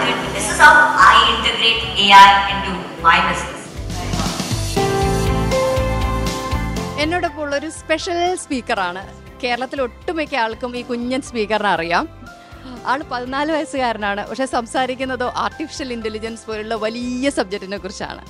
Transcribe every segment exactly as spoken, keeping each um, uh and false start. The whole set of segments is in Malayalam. with it. This is how I integrate A I into my business. I special speaker. Kerala speaker. All Padnal is a artificial intelligence for a subject in a Kurshana.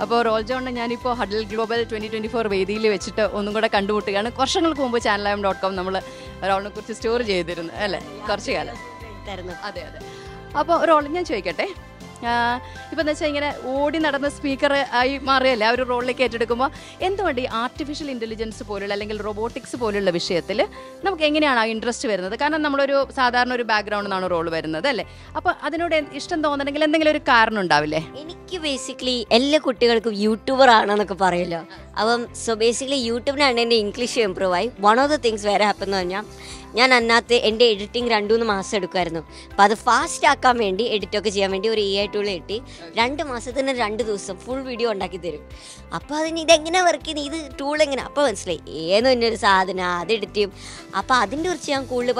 About all John and Yanipo, Huddle Global twenty twenty four Vedi, which Ungoda Kandu, and a questionable combo channel dot com number around a Kursi storage. Corsiala. About rolling and shake it, eh? Even the saying, Odin at the speaker, I Maria, I roll like a Kuma, in the artificial intelligence, robotics, Polishetele, Namkang and I interest where the Kana Namuru Sadano background on a roll where another. Upon Adano Istan on the Nagel car non Davile. Iniki basically Ella could take a YouTuber on the Caparella. Um, so basically, YouTube and English improve. One of the things where happened on I have to do editing two months. But fast, I have to edit A I tool. I have to do a full video. Then, I have to do this tool. I have to do this. I have to do this. I have to do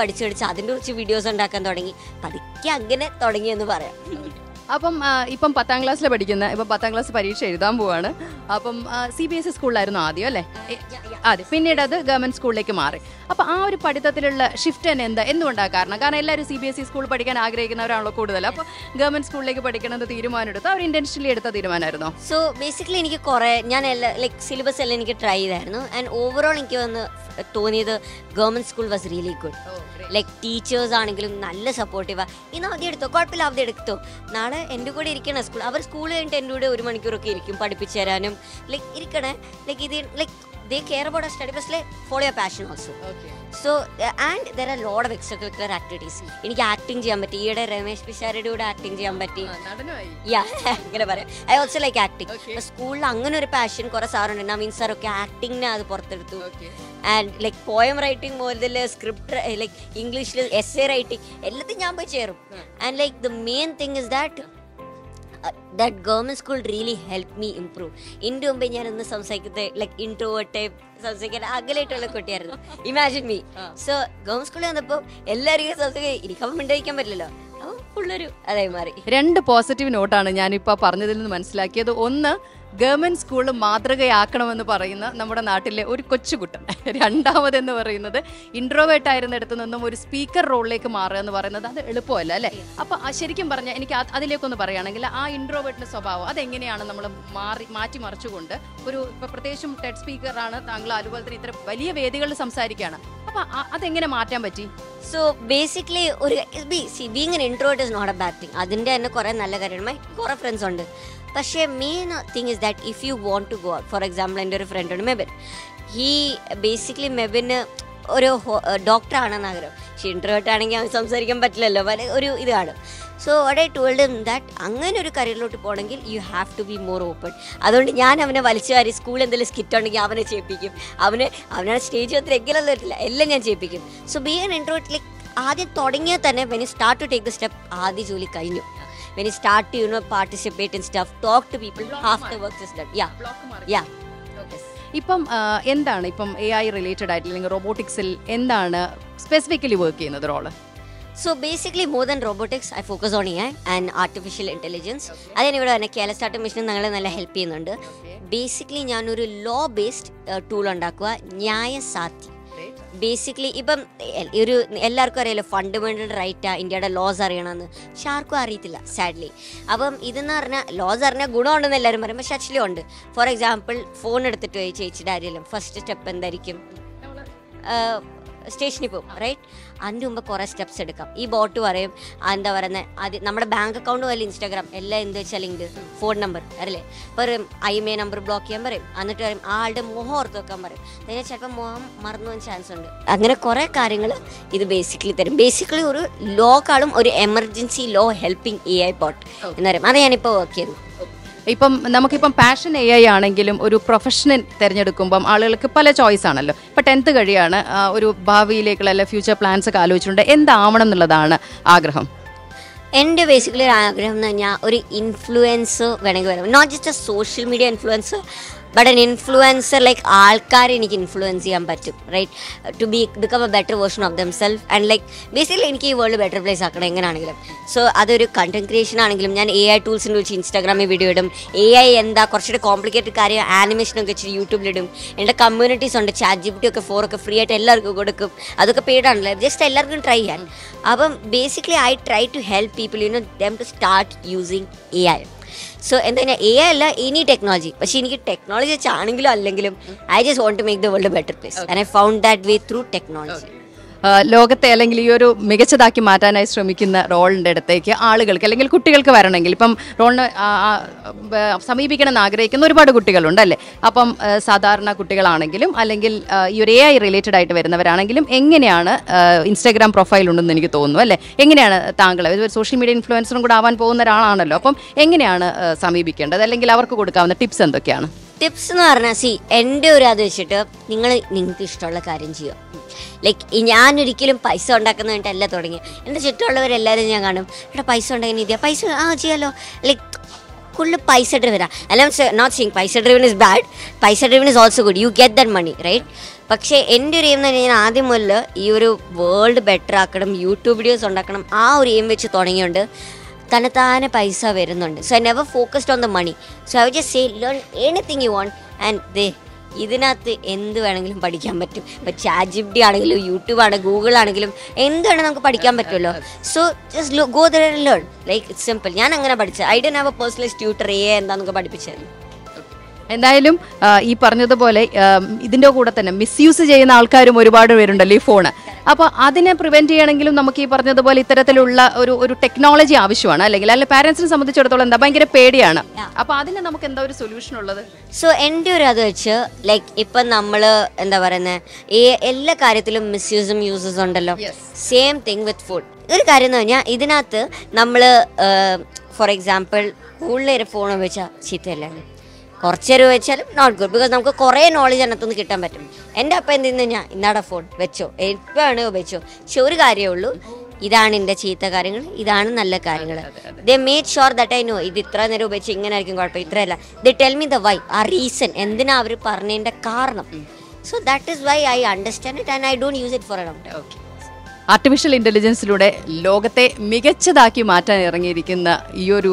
this. I have to do this. I have to do this. I have അപ്പം ഇപ്പം പത്താം ക്ലാസ്സിൽ പഠിക്കുന്ന ഇപ്പോ പത്താം ക്ലാസ് പരീക്ഷ എഴുതാൻ പോവാണ് അപ്പം സിബിഎസ്ഇ സ്കൂളിലായിരുന്നു ആദ്യം അല്ലേ ആദ്യം പിന്നീട് അത് ഗവൺമെന്റ് സ്കൂളിലേക്ക് മാറി അപ്പോൾ ആ ഒരു പഠിത്തത്തിലുള്ള ഷിഫ്റ്റ് തന്നെ എന്താ എന്തുകൊണ്ടാ കാരണം കാരണം എല്ലാവരും സിബിഎസ്ഇ സ്കൂൾ പഠിക്കാൻ ആഗ്രഹിക്കുന്നവരാണല്ലോ കൂടുതൽ അപ്പോൾ ഗവൺമെന്റ് സ്കൂളിലേക്ക് പഠിക്കണമെന്ന് തീരുമാനം എടുത്ത അവർ ഇന്റൻഷനലി എടുത്ത തീരുമാനമായിരുന്നു സോ ബേസിക്കലി എനിക്ക് കുറേ ഞാൻ ലൈക് സിലബസ് എല്ലാം എനിക്ക് ട്രൈ ചെയ്തായിരുന്നു ആൻഡ് ഓവറോൾ എനിക്ക് വന്ന് തോന്നിയത് government school was really good like teachers ആണെങ്കിലും നല്ല സപ്പോർട്ടീവാ ഇന്ന് അവധി എടുത്തോ കുഴപ്പമില്ല അവധി എടുത്തോ നാളെ എൻ്റെ കൂടെ ഇരിക്കണ സ്കൂൾ അവർ സ്കൂൾ കഴിഞ്ഞിട്ട് എൻ്റെ കൂടെ ഒരു മണിക്കൂറൊക്കെ ഇരിക്കും പഠിപ്പിച്ചു തരാനും ലൈക്ക് ഇരിക്കണേ ലൈക്ക് ഇത് like they care about our study but like follow your passion also. Okay. So uh, and there are a lot of extracurricular activities. എനിക്ക് ആക്ടിങ് ചെയ്യാൻ പറ്റി ഈയിടെ രമേശ് പിഷാരയുടെ കൂടെ ആക്ടിങ് ചെയ്യാൻ പറ്റി അങ്ങനെ പറയാം ഐ ഓൾസോ ലൈക്ക് ആക്ടിങ് സ്കൂളിൽ അങ്ങനെ ഒരു പാഷൻ കുറെ സാറുണ്ട് നവീൻ സാറൊക്കെ ആക്ടിങ്ങിനെ അത് പുറത്തെടുത്തു ആൻഡ് ലൈക്ക് പോയം റൈറ്റിംഗ് മുതൽ സ്ക്രിപ്റ്റ് ലൈക്ക് ഇംഗ്ലീഷിൽ എസ് എ റൈറ്റിംഗ് എല്ലാത്തിനും ഞാൻ പോയി ചേരും and like the main thing is that Uh, that government school really helped me improve. Indu umbe njan unnu samsaikuthe like introvert type samsaikkana agalettulla kotiyarunnu. Imagine me. Uh. So government school vandappo ellarikku samsaikka irikkavan mindayikkan parillallo. Appo fullaru adey mari. Rendu positive note aanu njan ippa paranjathil ninnu manasilakiyathu onnu government school മാതൃകയാക്കണമെന്ന് പറയുന്ന നമ്മുടെ നാട്ടിലെ ഒരു കൊച്ചുകുട്ടൻ രണ്ടാമതെന്ന് പറയുന്നത് ഇൻട്രോവേർട്ട് ആയിരുന്നിടത്തു നിന്നും ഒരു സ്പീക്കർ റോളിലേക്ക് മാറുക എന്ന് പറയുന്നത് അത് എളുപ്പമല്ല അല്ലേ അപ്പോൾ ശരിക്കും പറഞ്ഞാൽ എനിക്ക് അതിലേക്കൊന്ന് പറയുകയാണെങ്കിൽ ആ ഇൻട്രോവേർട്ടിൻ്റെ സ്വഭാവം അതെങ്ങനെയാണ് നമ്മൾ മാറി മാറ്റി മറിച്ചുകൊണ്ട് ഒരു ഇപ്പോൾ പ്രത്യേകിച്ചും ടെഡ് സ്പീക്കറാണ് താങ്കൾ അതുപോലെ തന്നെ ഇത്ര വലിയ വേദികളിൽ സംസാരിക്കുകയാണ് അപ്പോൾ അതെങ്ങനെ മാറ്റാൻ പറ്റി സോ ബേസിക്കലി ഒരു being an introvert is not a bad thing അതിൻ്റെ തന്നെ കുറേ നല്ല കാര്യമായി കുറേ ഫ്രണ്ട്സ് ഉണ്ട് But the main thing is that if you want to go out, for example, I have a friend, Mebin. He basically, Mebin, a doctor. She introvert, I am some sort of but So what I told him that, angane oru career lotu ponengil, you have to be more open. Adonde njan avane valichari school endale skit undengi avane chepikkum. Avane avane stage oth regular illilla, ella njan chepikkum. So being an introvert like aadi thodangiya thane when you start to take the step, aadi joli kayinju. When you start to, you know, participate and stuff, talk to people, Block half mark. The work is done. Yeah. Block yeah. Okay. Ippam endana ippam A I related aayillenga robotics il endana specifically work cheynathu role. So basically more than robotics, I focus on A I and artificial intelligence. Adine ivada ana Kerala Startup Mission nangale nalla help cheyyunnundu. Basically njan oru law based uh, tool undakkuva Nyaya Saathi. Basically, ഇപ്പം ഒരു എല്ലാവർക്കും അറിയാലോ ഫണ്ടമെന്റൽ റൈറ്റാ ഇന്ത്യയുടെ ലോസ് അറിയണമെന്ന് പക്ഷെ ആർക്കും അറിയത്തില്ല സാഡ്ലി അപ്പം ഇതെന്ന് പറഞ്ഞാൽ ലോസ് അറിഞ്ഞാൽ ഗുണമുണ്ടെന്ന് എല്ലാവരും പറയും പക്ഷെ ആക്ച്വലി ഉണ്ട് ഫോർ എക്സാമ്പിൾ ഫോൺ എടുത്തിട്ട് പോയി ചേച്ചിയുടെ ആരെല്ലാം ഫസ്റ്റ് സ്റ്റെപ്പ് എന്തായിരിക്കും സ്റ്റേഷനിൽ പോകും റൈറ്റ് അതിന് മുമ്പ് കുറേ സ്റ്റെപ്സ് എടുക്കാം ഈ ബോട്ട് പറയും എന്താ പറയുന്നത് അത് നമ്മുടെ ബാങ്ക് അക്കൗണ്ട് പോലെ ഇൻസ്റ്റാഗ്രാം എല്ലാം എന്ത് വെച്ചാൽ ലിങ്ക് ഫോൺ നമ്പർ അറിയില്ലേ പറയും IMEI number block ചെയ്യാൻ പറയും എന്നിട്ട് പറയും ആളുടെ മുഖം ഓർത്ത് വെക്കാൻ പറയും അതിനെ ചിലപ്പോൾ മുഖം മറന്നു പോകാൻ ചാൻസ് ഉണ്ട് അങ്ങനെ കുറേ കാര്യങ്ങൾ ഇത് ബേസിക്കലി തരും ബേസിക്കലി ഒരു ലോക്കാളും ഒരു emergency law helping AI bot എന്ന് പറയും അത് ഞാനിപ്പോൾ വർക്ക് ചെയ്തു ഇപ്പം നമുക്കിപ്പം പാഷൻ എ ഐ ആണെങ്കിലും ഒരു പ്രൊഫഷണൽ തിരഞ്ഞെടുക്കുമ്പം ആളുകൾക്ക് പല ചോയ്സ് ആണല്ലോ ഇപ്പം ടെൻത്ത് കഴിയാണ് ഒരു ഭാവിയിലേക്കുള്ള അല്ല ഫ്യൂച്ചർ പ്ലാൻസ് ഒക്കെ ആലോചിച്ചിട്ടുണ്ട് എന്താവണം എന്നുള്ളതാണ് ആഗ്രഹം എൻ്റെ ബേസിക്കലി ഒരു ആഗ്രഹം എന്ന് പറഞ്ഞാൽ ഒരു ഇൻഫ്ലുവൻസ് വേണമെങ്കിൽ വരാം not just a social media influence But an influencer, like alkari enik influence cheyan pattum, right? To be become a better version of themselves, and like basically enik ee world better place aakana engananengilum. So adoru content creation anengilum njan A I tools nu vichu Instagram e video idum. A I endha korchu complicated karyam animation okke ichu YouTube idum. Enda communities und ChatGPT okke four okke free aayittu ellarku kodukkum. Adokke paid aanilla, just ellarkum try cheyan. Appo basically I try to help people, you know, them to start using A I. So and then A I alla any technology, but she need technology chanengilo allengilum I just want to make the world a better place, okay. And I found that way through technology. Okay. ലോകത്തെ അല്ലെങ്കിൽ ഈ ഒരു മികച്ചതാക്കി മാറ്റാനായി ശ്രമിക്കുന്ന റോളിൻ്റെ അടുത്തേക്ക് ആളുകൾക്ക് അല്ലെങ്കിൽ കുട്ടികൾക്ക് വരണമെങ്കിൽ ഇപ്പം റോളിനെ സമീപിക്കണമെന്ന് ആഗ്രഹിക്കുന്ന ഒരുപാട് കുട്ടികളുണ്ടല്ലേ? അപ്പം സാധാരണ കുട്ടികളാണെങ്കിലും അല്ലെങ്കിൽ ഈ ഒരു എ ഐ റിലേറ്റഡ് ആയിട്ട് വരുന്നവരാണെങ്കിലും എങ്ങനെയാണ് ഇൻസ്റ്റാഗ്രാം പ്രൊഫൈൽ ഉണ്ടെന്ന് എനിക്ക് തോന്നുന്നു അല്ലേ? എങ്ങനെയാണ് താങ്കൾ ഒരു സോഷ്യൽ മീഡിയ ഇൻഫ്ലുവൻസറും കൂടെ ആവാൻ പോകുന്ന ഒരാളാണല്ലോ, അപ്പം എങ്ങനെയാണ് സമീപിക്കേണ്ടത് അല്ലെങ്കിൽ അവർക്ക് കൊടുക്കാവുന്ന ടിപ്സ് എന്തൊക്കെയാണ്? ടിപ്സ് എന്ന് പറഞ്ഞാൽ സി എൻ്റെ ഒരു അത് വെച്ചിട്ട് നിങ്ങൾ നിങ്ങൾക്ക് ഇഷ്ടമുള്ള കാര്യം ചെയ്യുക. ലൈക്ക് ഞാനൊരിക്കലും പൈസ ഉണ്ടാക്കുന്ന വേണ്ടിട്ടല്ല തുടങ്ങി, എൻ്റെ ചുറ്റുമുള്ളവരെല്ലാവരും ഞാൻ കാണും ഇവിടെ പൈസ ഉണ്ടെങ്കിൽ ഇതിയാ പൈസ ആ ചെയ്യാലോ, ലൈക്ക് ഫുള്ള് പൈസ ഡ്രിവനാ. അല്ല നോട്ട് സീങ് പൈസ ഡ്രിവൻ ഇസ് ബാഡ്, പൈസ driven is also good, you get that money right. പക്ഷേ എൻ്റെ ഒരു എയിം എന്ന് പറഞ്ഞാൽ ഞാൻ ആദ്യം മുതൽ ഈ ഒരു വേൾഡ് ബെറ്റർ ആക്കണം, യൂട്യൂബ് വീഡിയോസ് ഉണ്ടാക്കണം, ആ ഒരു എയിം വെച്ച് തുടങ്ങിയുണ്ട് തന്നെത്താനെ പൈസ വരുന്നുണ്ട്. So I never focused on the money. So I will just say learn anything you want and they ഇതിനകത്ത് എന്ത് വേണമെങ്കിലും പഠിക്കാൻ പറ്റും. ഇപ്പോൾ ChatGPT ആണെങ്കിലും യൂട്യൂബ് ആണ് ഗൂഗിൾ ആണെങ്കിലും എന്താണ് നമുക്ക് പഠിക്കാൻ പറ്റുമല്ലോ. So just go there and learn, like it's simple. ഞാൻ അങ്ങനെ പഠിച്ചത്, I don't have a personalise tutor a എന്താണെന്നൊക്കെ പഠിപ്പിച്ചായിരുന്നു. എന്തായാലും ഈ പറഞ്ഞതുപോലെ ഇതിൻ്റെ കൂടെ തന്നെ മിസ്യൂസ് ചെയ്യുന്ന ആൾക്കാരും ഒരുപാട് പേരുണ്ടല്ലോ ഈ ഫോണ്. അപ്പോൾ അതിനെ പ്രിവെൻറ്റ് ചെയ്യണമെങ്കിലും നമുക്ക് ഈ പറഞ്ഞതുപോലെ ഇത്തരത്തിലുള്ള ഒരു ഒരു ടെക്നോളജി ആവശ്യമാണ് അല്ലെങ്കിൽ അല്ലെ? പാരൻസിനെ സംബന്ധിച്ചിടത്തോളം എന്താ ഭയങ്കര പേടിയാണ്. അപ്പോൾ അതിന് നമുക്ക് എന്താ ഒരു സൊല്യൂഷൻ ഉള്ളത്? സോ എൻ്റെ ഒരു അത് വെച്ച് ലൈക്ക് ഇപ്പം നമ്മൾ എന്താ പറയുന്നത് എല്ലാ കാര്യത്തിലും മിസ്യൂസും യൂസസും ഉണ്ടല്ലോ. Same thing with food. ഒരു കാര്യം എന്ന് പറഞ്ഞാൽ ഇതിനകത്ത് നമ്മൾ ഫോർ എക്സാമ്പിൾ കൂടുതൽ നേരം ഫോൺ ഉപയോഗിച്ചാൽ ചീത്തയല്ലേ, കുറച്ച് നേരം വെച്ചാലും നോട്ട് ഗുഡ്, ബിക്കോസ് നമുക്ക് കുറേ നോളജ് അതിനകത്തുനിന്ന് കിട്ടാൻ പറ്റും. എൻ്റെ അപ്പം എന്ത് ചെയ്യുന്ന ഞാൻ ഇന്നാടെ ഫോൺ വെച്ചോ എപ്പോഴാണ് ഉപയോഗിച്ചോ. പക്ഷെ ഒരു കാര്യമേ ഉള്ളൂ, ഇതാണ് എൻ്റെ ചീത്ത കാര്യങ്ങൾ, ഇതാണ് നല്ല കാര്യങ്ങൾ. They make sure that I know ഇത് ഇത്ര നേരം ഉപയോഗിച്ച് ഇങ്ങനെ ആയിരിക്കും കുഴപ്പം ഇത്രയല്ല. They tell me the why, ആ റീസൺ എന്തിനാ അവർ പറഞ്ഞതിൻ്റെ കാരണം. So that is why I understand it and I don't use it for a long time. Okay. Artificial ഇൻ്റലിജൻസിലൂടെ ലോകത്തെ മികച്ചതാക്കി മാറ്റാൻ ഇറങ്ങിയിരിക്കുന്ന ഈ ഒരു